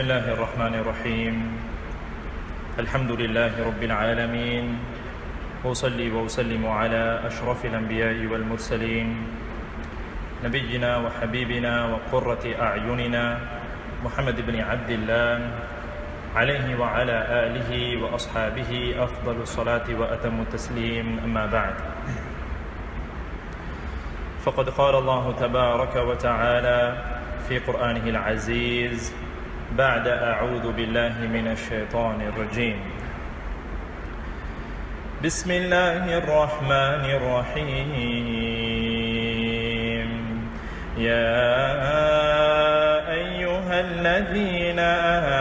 بسم الله الرحمن الرحيم. الحمد لله رب العالمين، وصلي وسلم على أشرف الأنبياء والمرسلين، نبينا وحبيبنا وقرة أعيننا محمد بن عبد الله، عليه وعلى آله وأصحابه أفضل الصلاة وأتم التسليم. أما بعد، فقد قال الله تبارك وتعالى في قرآنه العزيز بعد أعوذ بالله من الشيطان الرجيم: بسم الله الرحمن الرحيم. يا أيها الذين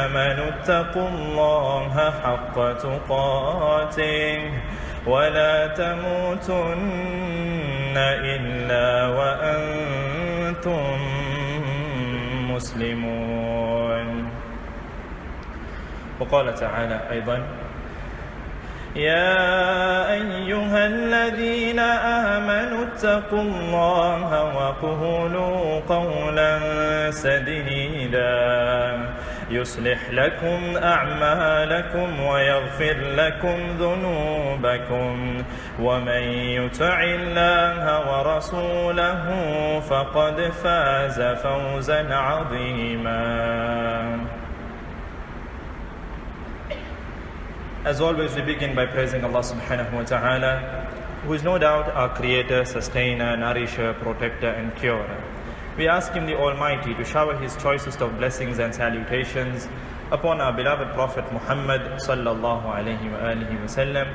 آمنوا اتقوا الله حق تقاته ولا تموتن إلا وأنتم مسلمون. وقال تعالى أيضا: يا أيها الذين آمنوا اتقوا الله وقولوا قولا سديدا يصلح لكم أعمالكم ويغفر لكم ذنوبكم ومن يطع الله ورسوله فقد فاز فوزا عظيما. As always, we begin by praising Allah subhanahu wa ta'ala, who is no doubt our creator, sustainer, nourisher, protector and curer. We ask Him the Almighty to shower His choicest of blessings and salutations upon our beloved Prophet Muhammad sallallahu alaihi wasallam,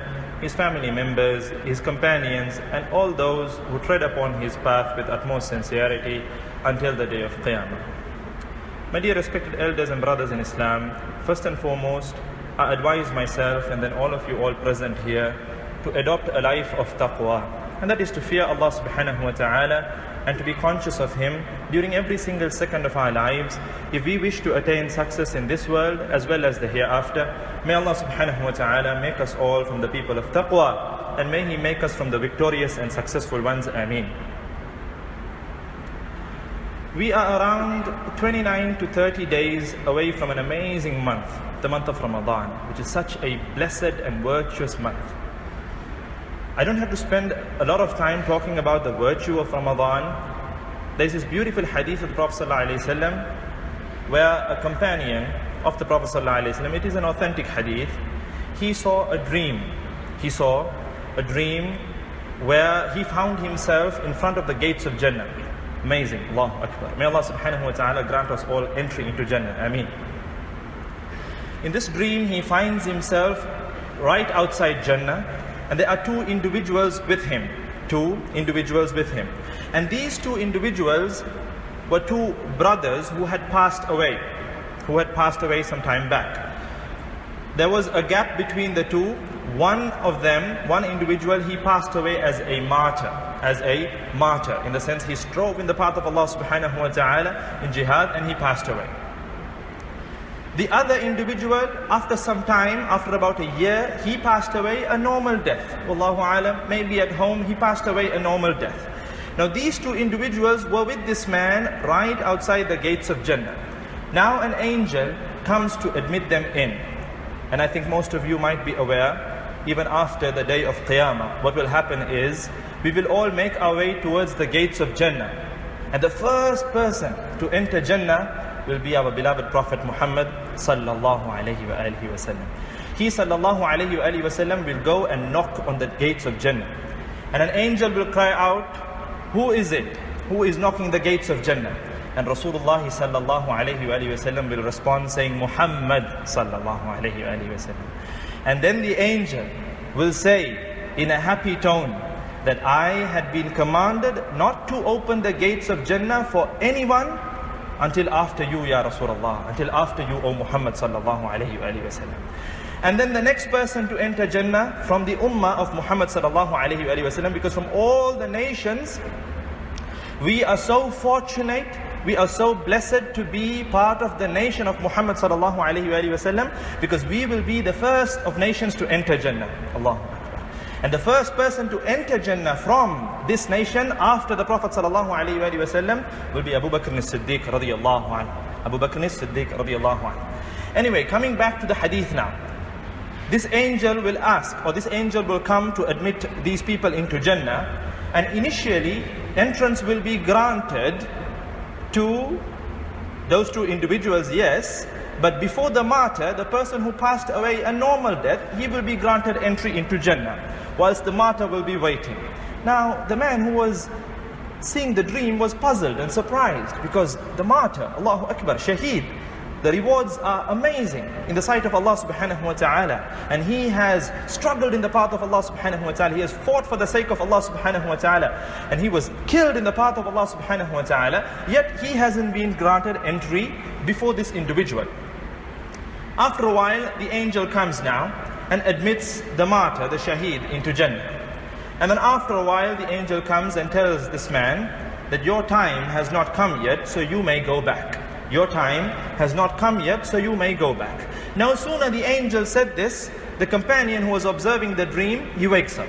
his family members, his companions and all those who tread upon his path with utmost sincerity until the day of Qiyamah. My dear respected elders and brothers in Islam, first and foremost, I advise myself and then all of you all present here to adopt a life of taqwa, and that is to fear Allah subhanahu wa ta'ala and to be conscious of Him during every single second of our lives, if we wish to attain success in this world as well as the hereafter. May Allah subhanahu wa ta'ala make us all from the people of taqwa, and may He make us from the victorious and successful ones. Ameen. We are around 29 to 30 days away from an amazing month, the month of Ramadan, which is such a blessed and virtuous month. I don't have to spend a lot of time talking about the virtue of Ramadan. There's this beautiful hadith of the Prophet ﷺ where a companion of the Prophet ﷺ, it is an authentic hadith, he saw a dream. He saw a dream where he found himself in front of the gates of Jannah. Amazing. Allahu Akbar. May Allah subhanahu wa ta'ala grant us all entry into Jannah. Ameen. In this dream, he finds himself right outside Jannah, and there are two individuals with him. And these two individuals were two brothers who had passed away some time back. There was a gap between the two. One individual, he passed away as a martyr, in the sense he strove in the path of Allah subhanahu wa ta'ala in jihad and he passed away. The other individual, after some time, after about a year, he passed away a normal death. Wallahu alam, maybe at home, he passed away a normal death. Now these two individuals were with this man right outside the gates of Jannah. Now an angel comes to admit them in. And I think most of you might be aware, even after the day of Qiyamah, what will happen is, we will all make our way towards the gates of Jannah. And the first person to enter Jannah will be our beloved Prophet Muhammad sallallahu alaihi wasallam. He sallallahu alaihi wasallam will go and knock on the gates of Jannah, and an angel will cry out, "Who is it? Who is knocking the gates of Jannah?" And Rasulullah sallallahu alaihi wasallam will respond saying, "Muhammad sallallahu alaihi wasallam." And then the angel will say in a happy tone that I had been commanded not to open the gates of Jannah for anyone until after you, Ya Rasulullah, until after you, O Muhammad sallallahu alayhi wa sallam. And then the next person to enter Jannah from the ummah of Muhammad sallallahu alayhi wa sallam, because from all the nations, we are so fortunate, we are so blessed to be part of the nation of Muhammad sallallahu alayhi wa sallam, because we will be the first of nations to enter Jannah. Allahu Akbar. And the first person to enter Jannah from this nation after the Prophet sallallahu alaihi wasallam will be Abu Bakr as-Siddiq radiyallahu anhu. Abu Bakr as-Siddiq radiyallahu anhu. Anyway, coming back to the hadith now. This angel will ask, or this angel will come to admit these people into Jannah, and initially entrance will be granted to those two individuals, yes, but before the martyr, the person who passed away a normal death, he will be granted entry into Jannah, whilst the martyr will be waiting. Now, the man who was seeing the dream was puzzled and surprised, because the martyr, Allahu Akbar, Shaheed, the rewards are amazing in the sight of Allah subhanahu wa ta'ala. And he has struggled in the path of Allah subhanahu wa ta'ala. He has fought for the sake of Allah subhanahu wa ta'ala. And he was killed in the path of Allah subhanahu wa ta'ala. Yet he hasn't been granted entry before this individual. After a while, the angel comes now and admits the martyr, the shaheed, into Jannah. And then after a while, the angel comes and tells this man that your time has not come yet, so you may go back. Your time has not come yet, so you may go back. Now sooner the angel said this, the companion who was observing the dream, he wakes up.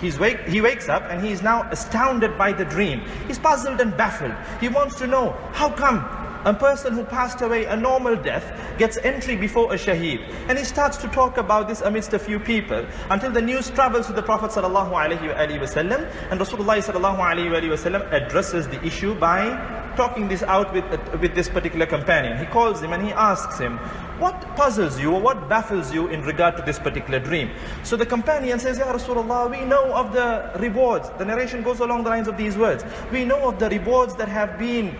He wakes up and he is now astounded by the dream. He's puzzled and baffled. He wants to know, how come a person who passed away a normal death gets entry before a shaheed? And he starts to talk about this amidst a few people until the news travels to the Prophet ﷺ, and Rasulullah ﷺ addresses the issue by talking this out with this particular companion. He calls him and he asks him, what puzzles you or what baffles you in regard to this particular dream? So the companion says, Ya Rasulullah, we know of the rewards. The narration goes along the lines of these words. We know of the rewards that have been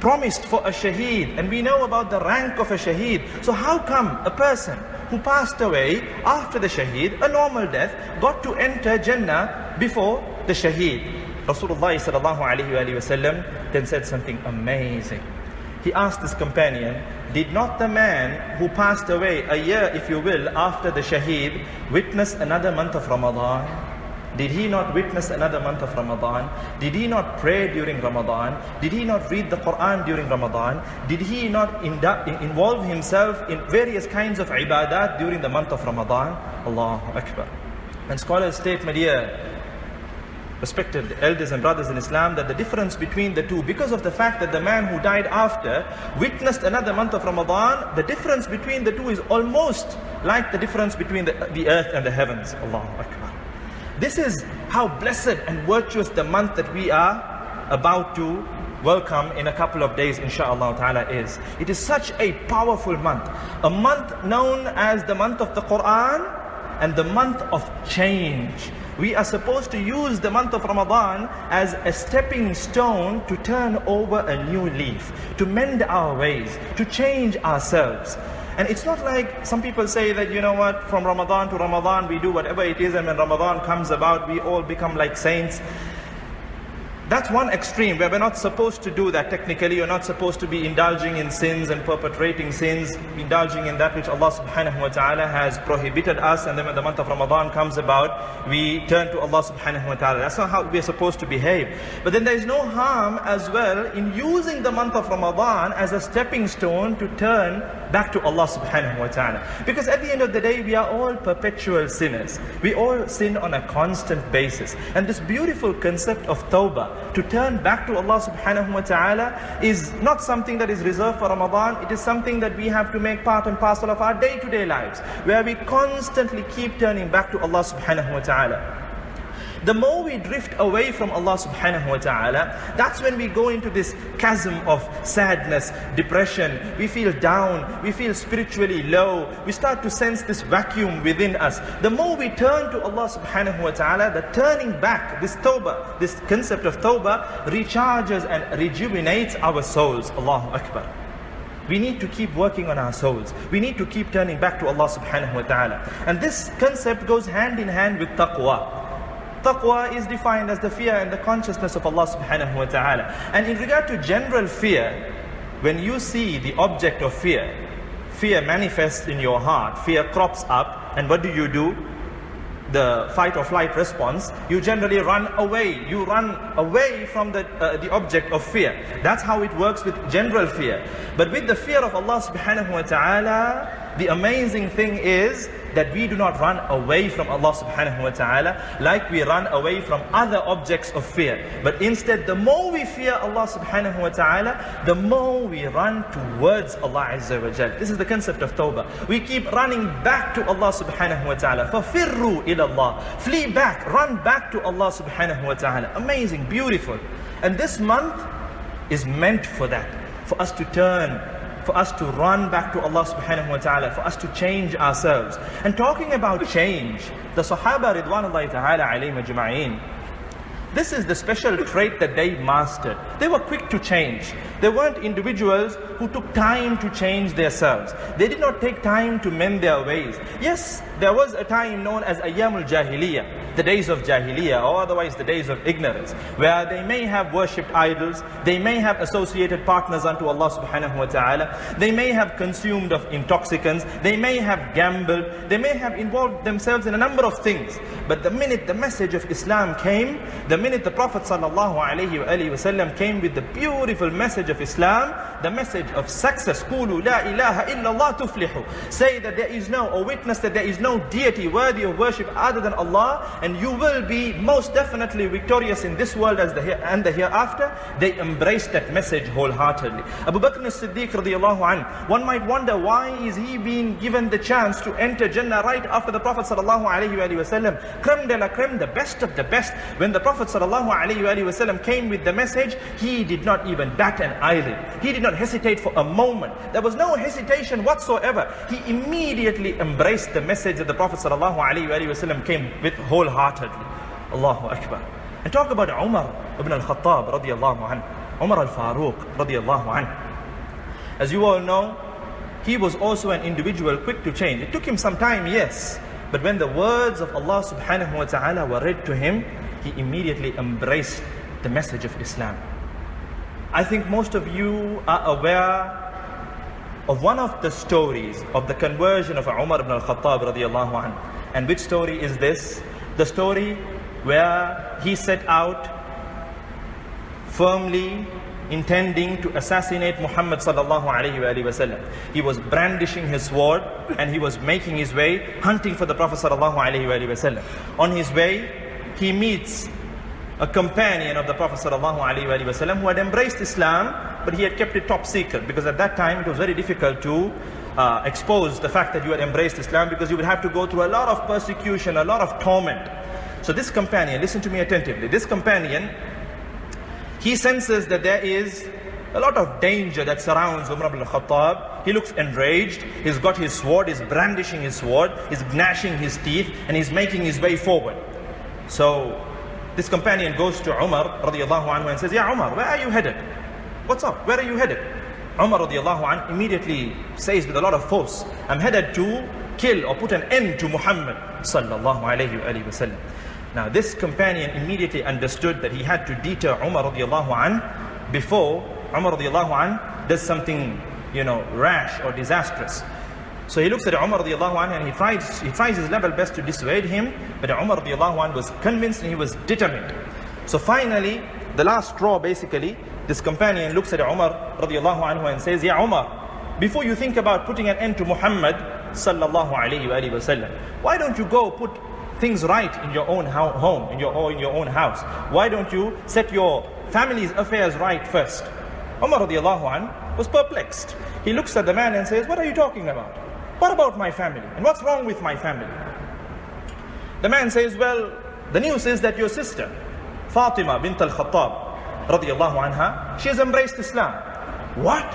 promised for a shaheed, and we know about the rank of a shaheed. So how come a person who passed away after the shaheed, a normal death, got to enter Jannah before the shaheed? Rasulullah ﷺ then said something amazing. He asked his companion, did not the man who passed away a year, if you will, after the shaheed, witness another month of Ramadan? Did he not witness another month of Ramadan? Did he not pray during Ramadan? Did he not read the Quran during Ramadan? Did he not involve himself in various kinds of ibadat during the month of Ramadan? Allahu Akbar. And scholars state, my dear respected elders and brothers in Islam, that the difference between the two, because of the fact that the man who died after witnessed another month of Ramadan, the difference between the two is almost like the difference between the earth and the heavens. Allahu Akbar. This is how blessed and virtuous the month that we are about to welcome in a couple of days, inshaAllah ta'ala, is. It is such a powerful month. A month known as the month of the Quran and the month of change. We are supposed to use the month of Ramadan as a stepping stone to turn over a new leaf, to mend our ways, to change ourselves. And it's not like some people say that, you know what, from Ramadan to Ramadan we do whatever it is, and when Ramadan comes about we all become like saints. That's one extreme where we're not supposed to do that technically. You're not supposed to be indulging in sins and perpetrating sins, indulging in that which Allah subhanahu wa ta'ala has prohibited us, and then when the month of Ramadan comes about, we turn to Allah subhanahu wa ta'ala. That's not how we're supposed to behave. But then there is no harm as well in using the month of Ramadan as a stepping stone to turn back to Allah subhanahu wa ta'ala. Because at the end of the day, we are all perpetual sinners. We all sin on a constant basis. And this beautiful concept of tawbah, to turn back to Allah subhanahu wa ta'ala, is not something that is reserved for Ramadan. It is something that we have to make part and parcel of our day-to-day lives, where we constantly keep turning back to Allah subhanahu wa ta'ala. The more we drift away from Allah subhanahu wa ta'ala, that's when we go into this chasm of sadness, depression. We feel down, we feel spiritually low. We start to sense this vacuum within us. The more we turn to Allah subhanahu wa ta'ala, the turning back, this tawbah, this concept of tawbah, recharges and rejuvenates our souls. Allahu Akbar. We need to keep working on our souls. We need to keep turning back to Allah subhanahu wa ta'ala. And this concept goes hand in hand with taqwa. Taqwa is defined as the fear and the consciousness of Allah subhanahu wa ta'ala. And in regard to general fear, when you see the object of fear, fear manifests in your heart, fear crops up, and what do? The fight or flight response, you generally run away. You run away from the object of fear. That's how it works with general fear. But with the fear of Allah subhanahu wa ta'ala, the amazing thing is that we do not run away from Allah subhanahu wa ta'ala like we run away from other objects of fear. But instead, the more we fear Allah subhanahu wa ta'ala, the more we run towards Allah azza wa jal. This is the concept of tawbah. We keep running back to Allah subhanahu wa ta'ala. فَفِرُّوا إِلَى اللَّهِ. Flee back, run back to Allah subhanahu wa ta'ala. Amazing, beautiful. And this month is meant for that, for us to turn, for us to run back to Allah subhanahu wa ta'ala, for us to change ourselves. And talking about change, the Sahaba ridwanullahi ta'ala alayhim ajma'in, this is the special trait that they mastered. They were quick to change. They weren't individuals who took time to change themselves. They did not take time to mend their ways. Yes, there was a time known as Ayyamul Jahiliyyah, the days of Jahiliyyah, or otherwise the days of ignorance, where they may have worshipped idols, they may have associated partners unto Allah subhanahu wa ta'ala, they may have consumed of intoxicants, they may have gambled, they may have involved themselves in a number of things. But the minute the message of Islam came, the minute the Prophet ﷺ came with the beautiful message of Islam, the message of success, قُولُوا لَا إِلَهَ إِلَّا اللَّهُ تُفْلِحُ, say that there is no, or witness that there is no deity worthy of worship other than Allah, and you will be most definitely victorious in this world and the hereafter. They embraced that message wholeheartedly. Abu Bakr as-Siddiq radiyallahu anhu, one might wonder why is he being given the chance to enter Jannah right after the Prophet ﷺ, creme de la creme, the best of the best. When the Prophet ﷺ came with the message, he did not even bat an eyelid. He did not hesitate for a moment. There was no hesitation whatsoever. He immediately embraced the message that the Prophet ﷺ came with wholeheartedly. Allahu Akbar. And talk about Umar ibn al-Khattab radiyallahu anhu, Umar al-Faruq radiyallahu anhu. As you all know, he was also an individual quick to change. It took him some time, yes, but when the words of Allah subhanahu wa ta'ala were read to him, he immediately embraced the message of Islam. I think most of you are aware of one of the stories of the conversion of Umar ibn al-Khattab radiyallahu anhu. And which story is this? The story where he set out firmly intending to assassinate Muhammad sallallahu alayhi wa sallam. He was brandishing his sword and he was making his way, hunting for the Prophet sallallahu alayhi wa sallam. On his way, he meets a companion of the Prophet ﷺ who had embraced Islam, but he had kept it top secret, because at that time it was very difficult to expose the fact that you had embraced Islam, because you would have to go through a lot of persecution, a lot of torment. So this companion, listen to me attentively, this companion, he senses that there is a lot of danger that surrounds Umar ibn al-Khattab. He looks enraged, he's got his sword, he's brandishing his sword, he's gnashing his teeth, and he's making his way forward. So this companion goes to Umar radiyallahu anhu and says, "Ya Umar, where are you headed? What's up? Where are you headed?" Umar radiyallahu anhu immediately says with a lot of force, "I'm headed to kill or put an end to Muhammad sallallahu alayhi wa sallam." Now this companion immediately understood that he had to deter Umar radiyallahu anhu before Umar radiyallahu anhu does something, you know, rash or disastrous. So he looks at Umar radiyallahu anhu and he tries his level best to dissuade him, but Umar radiyallahu anhu was convinced and he was determined. So finally, the last straw basically, this companion looks at Umar radiyallahu anhu and says, "Ya Umar, before you think about putting an end to Muhammad sallallahu alayhi wa sallam, why don't you go put things right in your own home, in your own house? Why don't you set your family's affairs right first?" Umar radiyallahu anhu was perplexed. He looks at the man and says, "What are you talking about? What about my family? And what's wrong with my family?" The man says, "Well, the news is that your sister, Fatima bint al-Khattab, radiyallahu anha, she has embraced Islam." "What?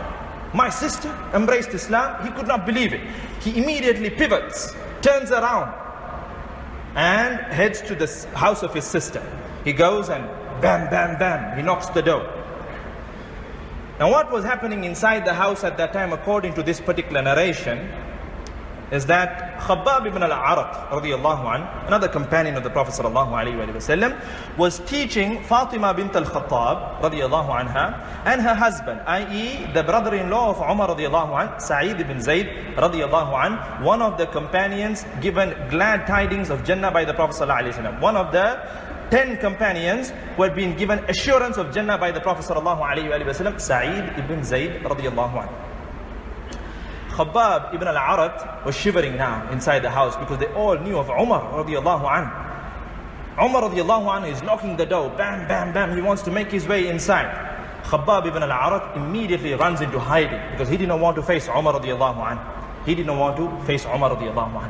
My sister embraced Islam?" He could not believe it. He immediately pivots, turns around, and heads to the house of his sister. He goes and bam, bam, bam, he knocks the door. Now what was happening inside the house at that time, according to this particular narration, is that Khabbab ibn al-Araq radiyallahu anhu, another companion of the Prophet sallallahu alayhi wa sallam, was teaching Fatima bint al-Khattab radiyallahu anha and her husband, i.e. the brother-in-law of Umar radiyallahu anhu, Sa'id ibn Zayd radiyallahu anhu, one of the companions given glad tidings of Jannah by the Prophet sallallahu alayhi wa sallam, one of the 10 companions who had been given assurance of Jannah by the Prophet sallallahu alayhi wa sallam, Sa'id ibn Zayd radiyallahu anhu. Khabbab ibn al-Arat was shivering now inside the house because they all knew of Umar radiallahu anhu. Umar radiallahu anhu is knocking the door, bam, bam, bam, he wants to make his way inside. Khabbab ibn al-Arat immediately runs into hiding because he did not want to face Umar radiallahu anhu. He did not want to face Umar radiallahu anhu.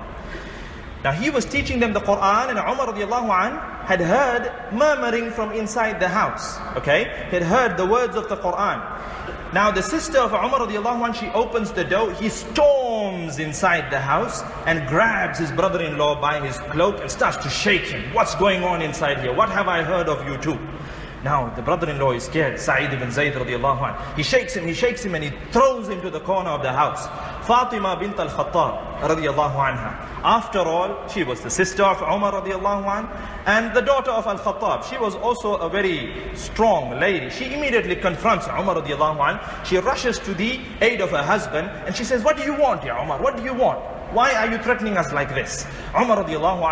Now he was teaching them the Quran, and Umar radiallahu anhu had heard murmuring from inside the house. Okay, he had heard the words of the Quran. Now the sister of Umar radiallahu anhu, she opens the door, he storms inside the house and grabs his brother-in-law by his cloak and starts to shake him. What's going on inside here? What have I heard of you two? Now the brother-in-law is scared, Sa'id ibn Zayd radiallahu anhu. He shakes him and he throws him to the corner of the house. Fatima bint al-Khattab radiallahu anha. After all, she was the sister of Umar radiallahu anhu and the daughter of al-Khattab. She was also a very strong lady. She immediately confronts Umar radiallahu anhu. She rushes to the aid of her husband and she says, "What do you want, ya Umar? What do you want? Why are you threatening us like this?" Umar radiallahu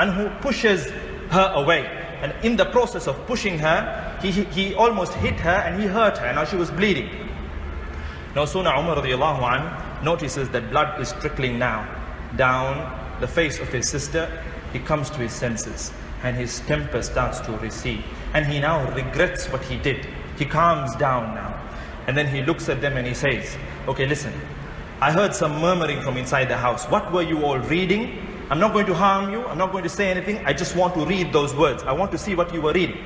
anhu pushes her away. And in the process of pushing her, he almost hit her and he hurt her. Now she was bleeding. Now sooner Umar radiallahu anhu notices that blood is trickling now down the face of his sister. He comes to his senses and his temper starts to recede. And he now regrets what he did. He calms down now. And then he looks at them and he says, "Okay, listen. I heard some murmuring from inside the house. What were you all reading? I'm not going to harm you, I'm not going to say anything, I just want to read those words. I want to see what you were reading."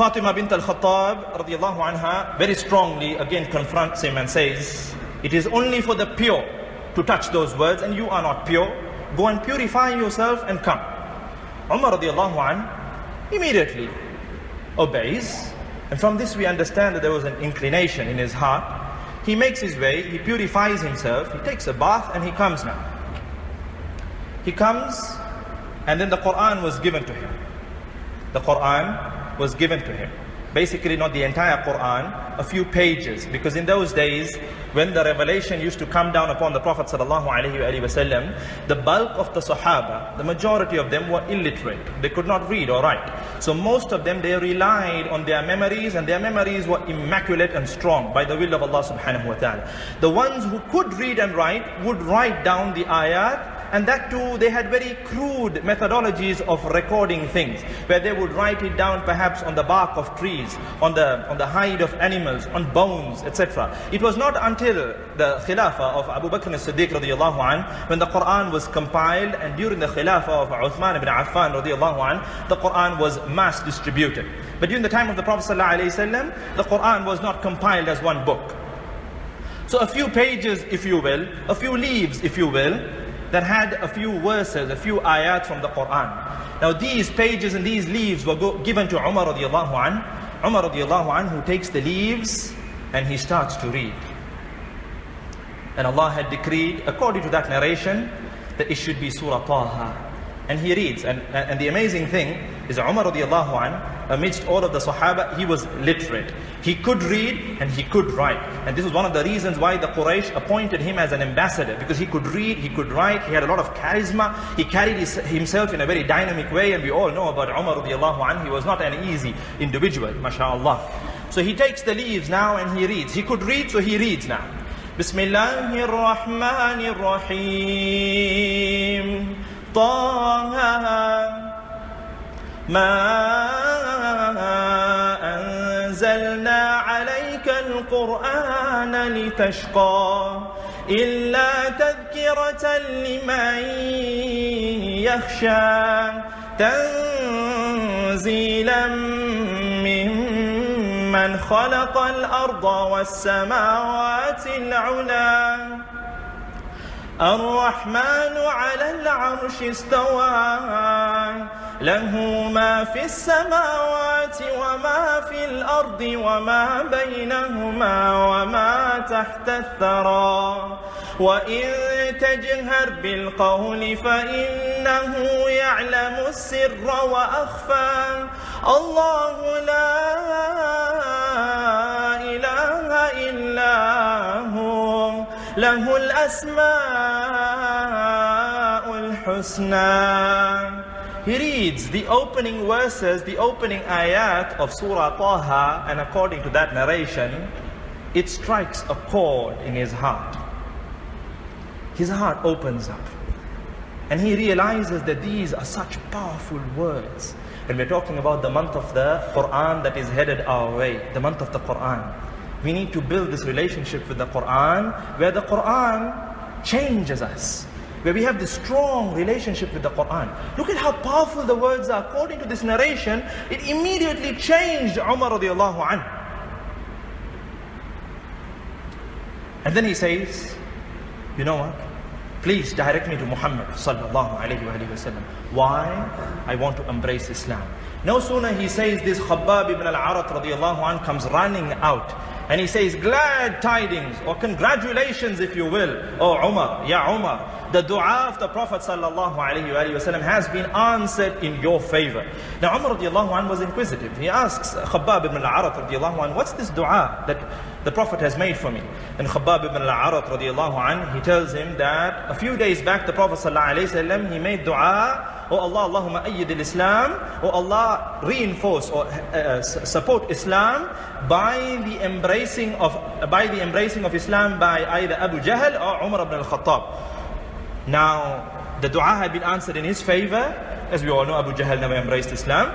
Fatima bint al-Khattab radiallahu anha very strongly again confronts him and says, "It is only for the pure to touch those words and you are not pure. Go and purify yourself and come." Umar radiallahu anhu immediately obeys, and from this we understand that there was an inclination in his heart. He makes his way, he purifies himself, he takes a bath and he comes now. He comes, and then the Quran was given to him. The Quran was given to him. Basically not the entire Quran, a few pages. Because in those days, when the revelation used to come down upon the Prophet ﷺ, the bulk of the Sahaba, the majority of them were illiterate. They could not read or write. So most of them, they relied on their memories, and their memories were immaculate and strong by the will of Allah subhanahu wa ta'ala. The ones who could read and write would write down the ayat. And that too, they had very crude methodologies of recording things, where they would write it down perhaps on the bark of trees, on the hide of animals, on bones, etc. It was not until the Khilafah of Abu Bakr as-Siddiq radiallahu anhu, when the Quran was compiled, and during the Khilafah of Uthman ibn Affan radiallahu anhu, the Quran was mass distributed. But during the time of the Prophet sallallahu alaihi wasallam, the Quran was not compiled as one book. So a few pages, if you will, a few leaves, if you will, that had a few verses, a few ayat from the Quran. Now these pages and these leaves were given to Umar radiallahu anhu. Umar radiallahu anhu, who takes the leaves and he starts to read. And Allah had decreed, according to that narration, that it should be Surah Taha. And he reads. And the amazing thing is Umar radiallahu anhu, amidst all of the Sahaba, he was literate. He could read and he could write. And this was one of the reasons why the Quraysh appointed him as an ambassador. Because he could read, he could write, he had a lot of charisma. He carried himself in a very dynamic way. And we all know about Umar radiallahu anhu, he was not an easy individual, mashallah. So he takes the leaves now and he reads. He could read, so he reads now. Bismillahir Rahmanir Rahim. طه ما أنزلنا عليك القرآن لتشقى إلا تذكرة لمن يخشى تنزيلا ممن خلق الأرض والسماوات العلى الرحمن على العرش استوى له ما في السماوات وما في الأرض وما بينهما وما تحت الثرى وإن تجهر بالقول فإنه يعلم السر وأخفى الله لا إله إلا هو له الأسماء الحسنى. He reads the opening verses, the opening ayat of Surah Taha, and according to that narration, it strikes a chord in his heart. His heart opens up. And he realizes that these are such powerful words. And we're talking about the month of the Quran that is headed our way, the month of the Quran. We need to build this relationship with the Quran, where the Quran changes us, where we have this strong relationship with the Quran. Look at how powerful the words are. According to this narration, it immediately changed Umar radiallahu anhu. And then he says, you know what? Please direct me to Muhammad sallallahu alayhi wa sallam. Why? I want to embrace Islam. No sooner he says this, Khabbab ibn al-Arat radiallahu anhu comes running out. And he says, glad tidings, or congratulations if you will, O Umar, Ya Umar. The dua of the Prophet sallallahu alayhi wa sallam has been answered in your favor. Now Umar radiallahu anhu was inquisitive. He asks Khabbab ibn al-Arat radiallahu anhu, what's this dua that the Prophet has made for me? And Khabbab ibn al-Arat radiallahu anhu, he tells him that a few days back the Prophet sallallahu alayhi wa sallam, he made dua, O Allah, Allahumma ayyid al-Islam. O Allah, reinforce or support Islam by the embracing of Islam by either Abu Jahl or Umar ibn al-Khattab. Now, the dua had been answered in his favor. As we all know, Abu Jahl never embraced Islam.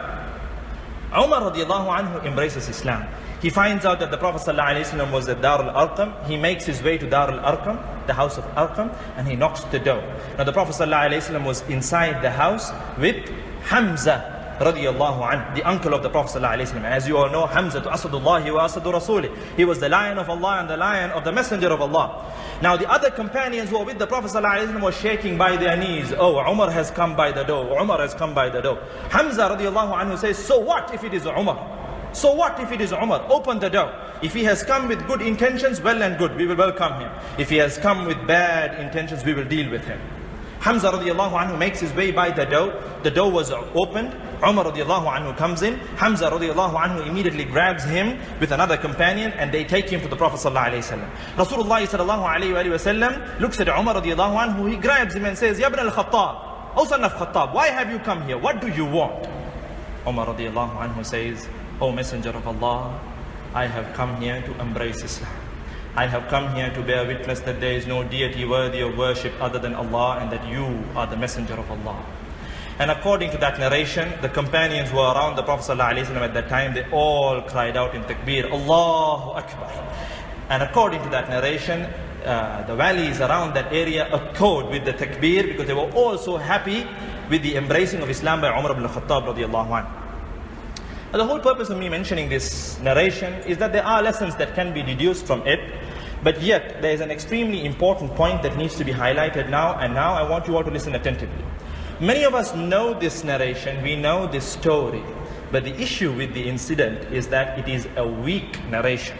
Umar radiallahu anhu embraces Islam. He finds out that the Prophet ﷺ was at Dar al-Arqam. He makes his way to Dar al-Arqam, the house of Arqam, and he knocks the door. Now the Prophet ﷺ was inside the house with Hamza radiallahu anhu, the uncle of the Prophet ﷺ. As you all know, Hamza, asadullahi wa asadu rasuli. He was the lion of Allah and the lion of the messenger of Allah. Now the other companions who were with the Prophet ﷺ were shaking by their knees. Oh, Umar has come by the door. Umar has come by the door. Hamza radiallahu anhu says, so what if it is Umar? So what if it is Umar? Open the door. If he has come with good intentions, well and good, we will welcome him. If he has come with bad intentions, we will deal with him. Hamza radiallahu anhu makes his way by the door. The door was opened. Umar radiallahu anhu comes in. Hamza radiallahu anhu immediately grabs him with another companion and they take him to the Prophet sallallahu alayhi wa sallam. Rasulullah sallallahu alayhi wa sallam looks at Umar radiallahu anhu. He grabs him and says, Ya ibn al-Khattab, O son of Khattab, why have you come here? What do you want? Umar radiallahu anhu says, O Messenger of Allah, I have come here to embrace Islam. I have come here to bear witness that there is no deity worthy of worship other than Allah and that you are the Messenger of Allah. And according to that narration, the companions who were around the Prophet ﷺ at that time, they all cried out in takbir, Allahu Akbar. And according to that narration, the valleys around that area echoed with the takbir because they were all so happy with the embracing of Islam by Umar ibn Khattab radiallahu anhu. The whole purpose of me mentioning this narration is that there are lessons that can be deduced from it, but yet there is an extremely important point that needs to be highlighted now, and now I want you all to listen attentively. Many of us know this narration, we know this story, but the issue with the incident is that it is a weak narration.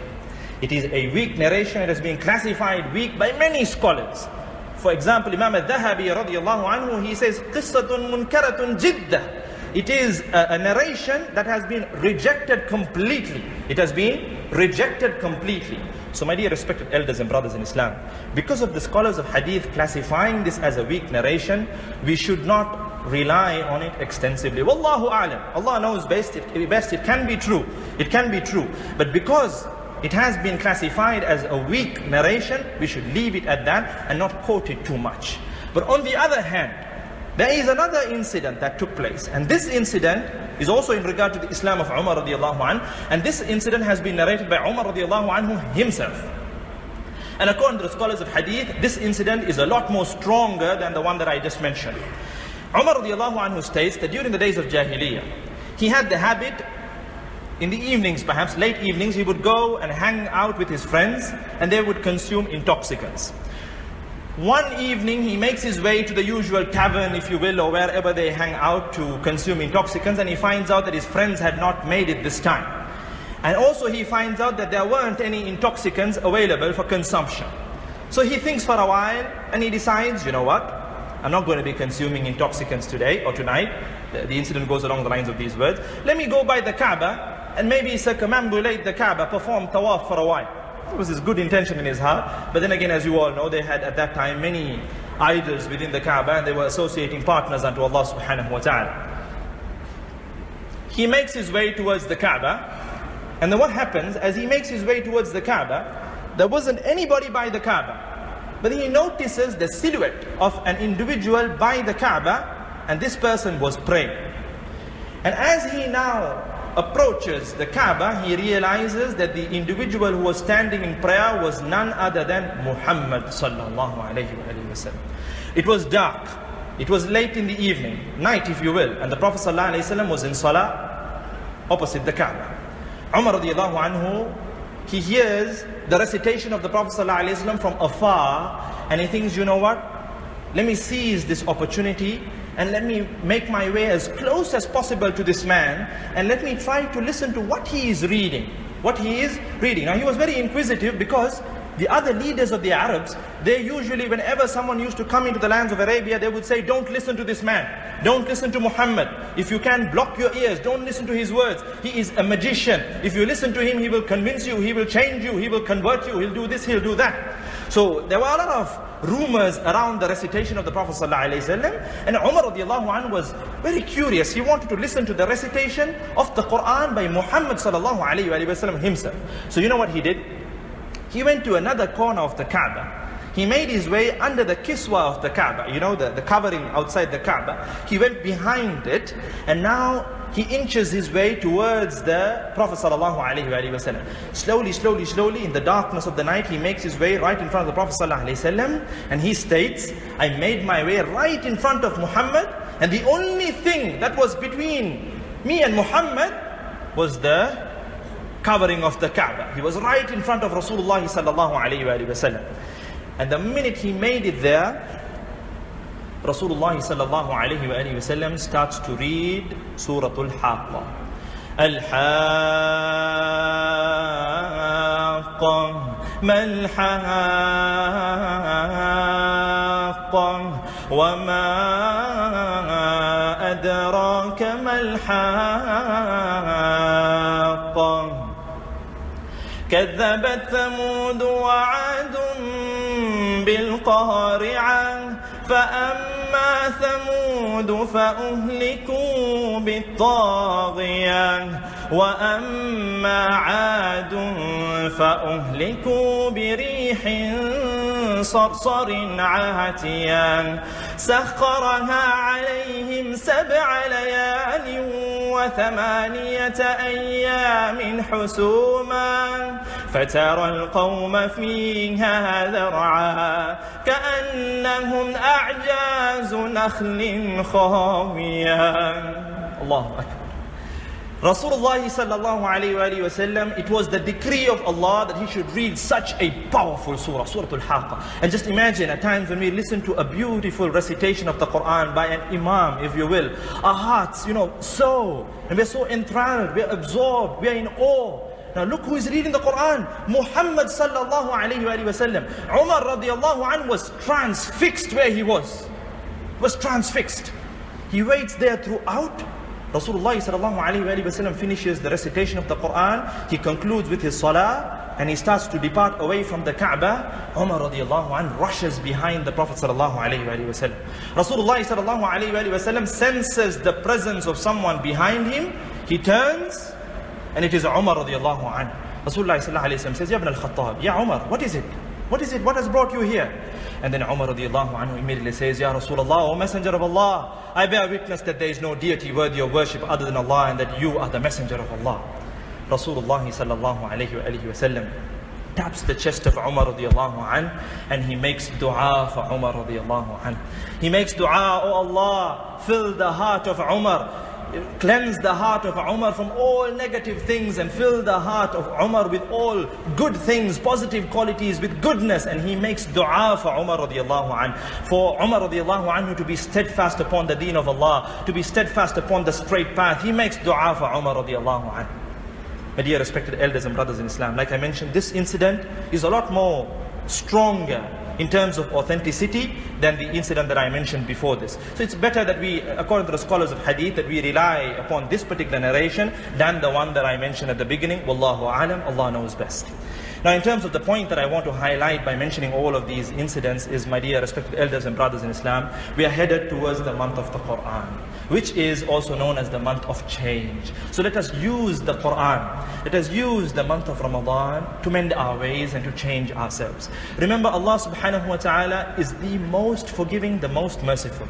It is a weak narration, it has been classified weak by many scholars. For example, Imam al-Dhahabi radiallahu anhu, he says, Qissatun munkaratun jiddah. It is a narration that has been rejected completely. It has been rejected completely. So my dear respected elders and brothers in Islam, because of the scholars of hadith classifying this as a weak narration, we should not rely on it extensively. Wallahu alam. Allah knows best. It can be true. It can be true. But because it has been classified as a weak narration, we should leave it at that and not quote it too much. But on the other hand, there is another incident that took place, and this incident is also in regard to the Islam of Umar radiallahu anhu, and this incident has been narrated by Umar radiallahu anhu himself. And according to the scholars of hadith, this incident is a lot more stronger than the one that I just mentioned. Umar radiallahu anhu states that during the days of Jahiliyyah, he had the habit, in the evenings perhaps, late evenings, he would go and hang out with his friends, and they would consume intoxicants. One evening, he makes his way to the usual tavern, if you will, or wherever they hang out to consume intoxicants, and he finds out that his friends had not made it this time. And also he finds out that there weren't any intoxicants available for consumption. So he thinks for a while, and he decides, you know what? I'm not going to be consuming intoxicants today or tonight. The incident goes along the lines of these words. Let me go by the Kaaba, and maybe circumambulate the Kaaba, perform tawaf for a while. It was his good intention in his heart, but then again, as you all know, they had at that time many idols within the Kaaba, and they were associating partners unto Allah subhanahu wa ta'ala. He makes his way towards the Kaaba, and then what happens, as he makes his way towards the Kaaba, There wasn't anybody by the Kaaba. But he notices the silhouette of an individual by the Kaaba, and this person was praying. And as he now approaches the Kaaba, he realizes that the individual who was standing in prayer was none other than Muhammad sallallahu alayhi wa sallam. It was dark. It was late in the evening, night if you will, and the Prophet sallallahu alayhi wa sallam was in salah opposite the Kaaba. Umar radiallahu anhu, he hears the recitation of the Prophet ﷺ from afar, and he thinks, you know what? Let me seize this opportunity and let me make my way as close as possible to this man, and let me try to listen to what he is reading. Now he was very inquisitive, because the other leaders of the Arabs, they usually, whenever someone used to come into the lands of Arabia, they would say, don't listen to this man. Don't listen to Muhammad. If you can, block your ears. Don't listen to his words. He is a magician. If you listen to him, he will convince you. He will change you. He will convert you. He'll do this. He'll do that. So there were a lot of rumors around the recitation of the Prophet ﷺ. And Umar radiallahu anhu was very curious. He wanted to listen to the recitation of the Quran by Muhammad ﷺ himself. So you know what he did? He went to another corner of the Kaaba. He made his way under the kiswa of the Kaaba, you know, the covering outside the Kaaba. He went behind it, and now he inches his way towards the Prophet ﷺ. Slowly, in the darkness of the night, he makes his way right in front of the Prophet ﷺ, and he states, I made my way right in front of Muhammad, and the only thing that was between me and Muhammad was the covering of the Kaaba. He was right in front of Rasulullah sallallahu alayhi wa sallam. And the minute he made it there, Rasulullah sallallahu alayhi wa sallam starts to read Suratul Haqqah. Al-Haqqah, Mal-Haqqah, wa ma adraka Mal-Haqqah. كذبت ثمود وعاد بالقارعة فأما ثمود فأهلكوا بالطاغية وأما عاد فأهلكوا بريح صرصر عاتيا سخرها عليهم 7 ليال و8 أيام حسوما فترى القوم فيها ذرعا كأنهم أعجاز نخل خاويا. الله أكبر. Rasulullah sallallahu alayhi wa sallam, it was the decree of Allah that he should read such a powerful surah, Suratul Haqqah. And just imagine at times when we listen to a beautiful recitation of the Quran by an imam, if you will, our hearts, you know, we're so enthralled, we're absorbed, we're in awe. Now look who is reading the Quran, Muhammad sallallahu alayhi wa sallam. Umar radiallahu anhu was transfixed where he was. He waits there throughout. Rasulullah sallallahu alayhi wa sallam finishes the recitation of the Quran. He concludes with his salah and he starts to depart away from the Kaaba. Umar radiallahu anhu rushes behind the Prophet sallallahu alayhi wa sallam. Rasulullah sallallahu alayhi wa sallam senses the presence of someone behind him. He turns and it is Umar radiallahu anhu. Rasulullah sallallahu alayhi wa sallam says, Ya ibn al-Khattab, Ya Umar, what is it? What has brought you here? And then Umar radiallahu anhu immediately says, Ya Rasulullah, O Messenger of Allah, I bear witness that there is no deity worthy of worship other than Allah, and that you are the Messenger of Allah. Rasulullah sallallahu alayhi wa sallam taps the chest of Umar radiallahu anhu, and he makes dua for Umar radiallahu anhu. He makes dua, O Allah, fill the heart of Umar. Cleanse the heart of Umar from all negative things and fill the heart of Umar with all good things, positive qualities, with goodness. And he makes dua for Umar radiallahu anhu, for Umar radiallahu anhu to be steadfast upon the deen of Allah, to be steadfast upon the straight path. He makes dua for Umar radiallahu anhu. My dear respected elders and brothers in Islam, like I mentioned, this incident is a lot more stronger in terms of authenticity than the incident that I mentioned before this. So it's better that we, according to the scholars of hadith, that we rely upon this particular narration than the one that I mentioned at the beginning. Wallahu alam, Allah knows best. Now in terms of the point that I want to highlight by mentioning all of these incidents is, my dear respected elders and brothers in Islam, we are headed towards the month of the Quran. which is also known as the month of change. So let us use the Quran, let us use the month of Ramadan to mend our ways and to change ourselves. Remember, Allah subhanahu wa ta'ala is the most forgiving, the most merciful.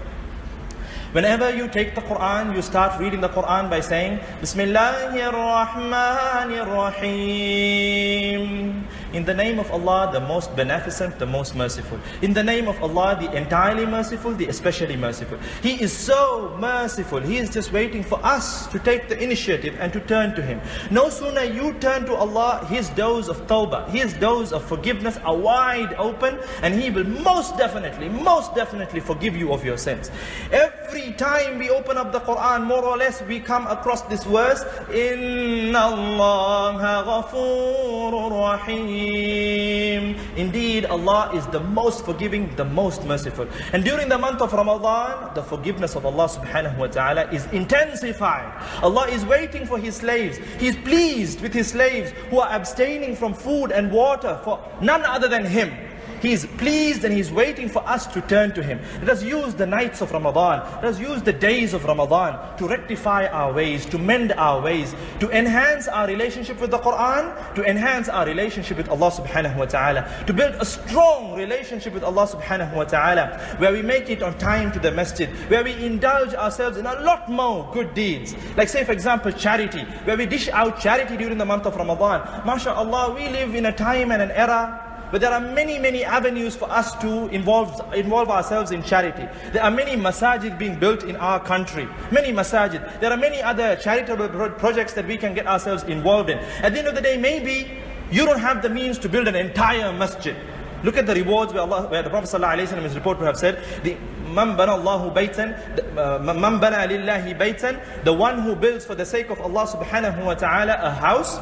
Whenever you take the Quran, you start reading the Quran by saying, Bismillahir Rahmanir Rahim. In the name of Allah, the most beneficent, the most merciful. In the name of Allah, the entirely merciful, the especially merciful. He is so merciful. He is just waiting for us to take the initiative and to turn to Him. No sooner you turn to Allah, His doors of tawbah, His doors of forgiveness are wide open, and He will most definitely forgive you of your sins. Every time we open up the Quran, more or less, we come across this verse, Inna Allaha Ghafoorur Rahim. Indeed, Allah is the most forgiving, the most merciful. And during the month of Ramadan, the forgiveness of Allah subhanahu wa ta'ala is intensified. Allah is waiting for His slaves. He is pleased with His slaves who are abstaining from food and water for none other than Him. He is pleased and He is waiting for us to turn to Him. Let us use the nights of Ramadan. Let us use the days of Ramadan to rectify our ways, to mend our ways, to enhance our relationship with the Quran, to enhance our relationship with Allah subhanahu wa ta'ala, to build a strong relationship with Allah subhanahu wa ta'ala, where we make it on time to the masjid, where we indulge ourselves in a lot more good deeds. Like say for example charity, where we dish out charity during the month of Ramadan. MashaAllah, we live in a time and an era, but there are many avenues for us to involve ourselves in charity. There are many masajid being built in our country. Many masajid. There are many other charitable projects that we can get ourselves involved in. At the end of the day, maybe you don't have the means to build an entire masjid. Look at the rewards where the Prophet ﷺ is reported to have said, the one who builds for the sake of Allah subhanahu wa ta'ala a house,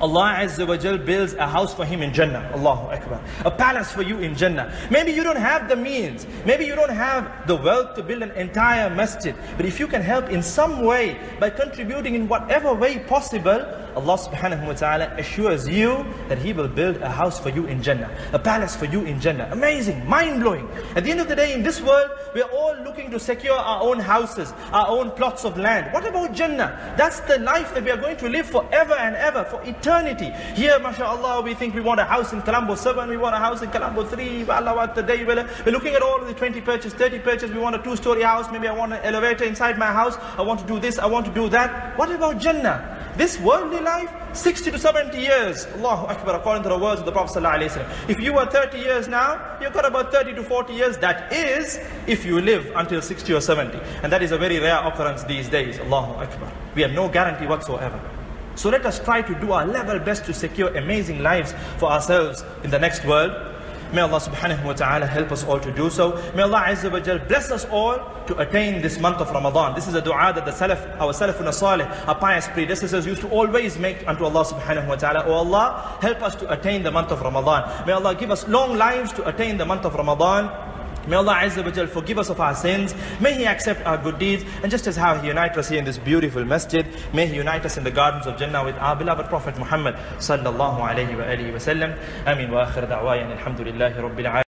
Allah Azza wa Jal builds a house for him in Jannah. Allahu Akbar. A palace for you in Jannah. Maybe you don't have the means. Maybe you don't have the wealth to build an entire masjid. But if you can help in some way by contributing in whatever way possible, Allah subhanahu wa ta'ala assures you that He will build a house for you in Jannah. A palace for you in Jannah. Amazing. Mind-blowing. At the end of the day in this world, we are all looking to secure our own houses, our own plots of land. What about Jannah? That's the life that we are going to live forever and ever, for eternity. Here, mashaAllah, we think we want a house in Colombo 7, we want a house in Colombo 3, we're looking at all of the 20 purchase, 30 purchase, we want a 2-story house, maybe I want an elevator inside my house, I want to do this, I want to do that. What about Jannah? This worldly life, 60 to 70 years, Allahu Akbar, according to the words of the Prophet ﷺ. If you are 30 years now, you've got about 30 to 40 years, that is, if you live until 60 or 70. And that is a very rare occurrence these days, Allahu Akbar. We have no guarantee whatsoever. So let us try to do our level best to secure amazing lives for ourselves in the next world. May Allah subhanahu wa ta'ala help us all to do so. May Allah azza wa jal bless us all to attain this month of Ramadan. This is a dua that the Salaf, our Salafun Salih, our pious predecessors used to always make unto Allah subhanahu wa ta'ala. Oh Allah, help us to attain the month of Ramadan. May Allah give us long lives to attain the month of Ramadan. May Allah Azza wa Jal forgive us of our sins. May He accept our good deeds. And just as how He unites us here in this beautiful masjid, may He unite us in the gardens of Jannah with our beloved Prophet Muhammad sallallahu alayhi wa sallam. Ameen wa akhir da'wayan alhamdulillahi rabbil alamin.